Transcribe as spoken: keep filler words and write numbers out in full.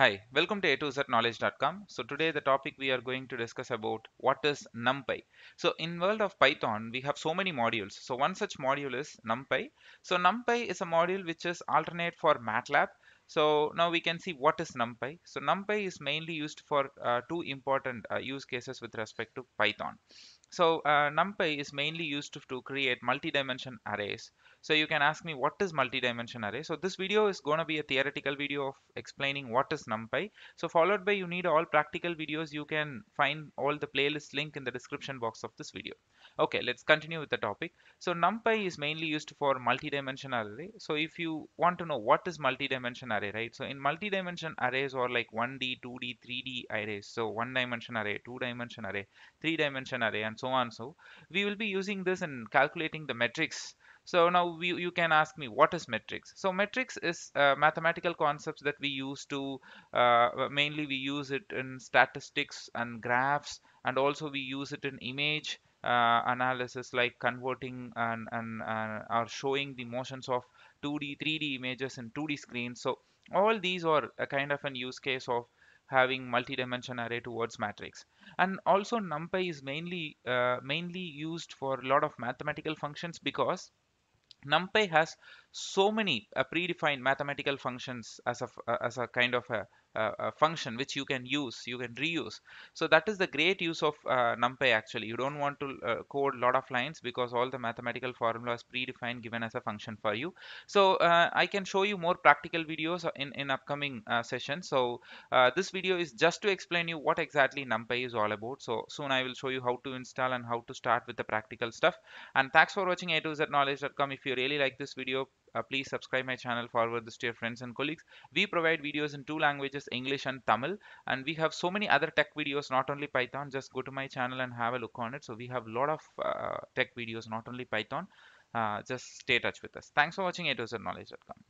Hi, welcome to a to z knowledge dot com. So today the topic we are going to discuss about what is NumPy. So in world of Python, we have so many modules. So one such module is NumPy. So NumPy is a module which is alternate for MATLAB. So now we can see what is NumPy. So NumPy is mainly used for uh, two important uh, use cases with respect to Python. So uh, NumPy is mainly used to, to create multi-dimension arrays. So you can ask me what is multi-dimension array. So this video is going to be a theoretical video of explaining what is NumPy. So followed by you need all practical videos. You can find all the playlist link in the description box of this video. Okay, let's continue with the topic. So NumPy is mainly used for multi-dimension array. So if you want to know what is multi-dimension array, right? So in multi-dimension arrays or like one D, two D, three D arrays. So one dimension array, two dimension array, three dimension array and so on. So we will be using this in calculating the metrics. So now we, you can ask me what is metrics. So metrics is uh, mathematical concepts that we use to uh, mainly we use it in statistics and graphs, and also we use it in image uh, analysis like converting and, and uh, or showing the motions of two D, three D images in two D screens. So all these are a kind of an use case of having multi-dimension array towards matrix. And also NumPy is mainly uh, mainly used for a lot of mathematical functions because NumPy has so many uh, predefined mathematical functions as a, uh, as a kind of a, uh, a function which you can use, you can reuse. So that is the great use of uh, NumPy actually. You don't want to uh, code a lot of lines because all the mathematical formula is predefined given as a function for you. So uh, I can show you more practical videos in, in upcoming uh, sessions. So uh, this video is just to explain you what exactly NumPy is all about. So soon I will show you how to install and how to start with the practical stuff. And thanks for watching a to z knowledge dot com. If you really like this video, uh, please subscribe my channel, forward this to your friends and colleagues. We provide videos in two languages, English and Tamil, and we have so many other tech videos, not only Python. Just go to my channel and have a look on it. So we have a lot of uh, tech videos, not only Python. Uh, just stay in touch with us. Thanks for watching a to z knowledge dot com.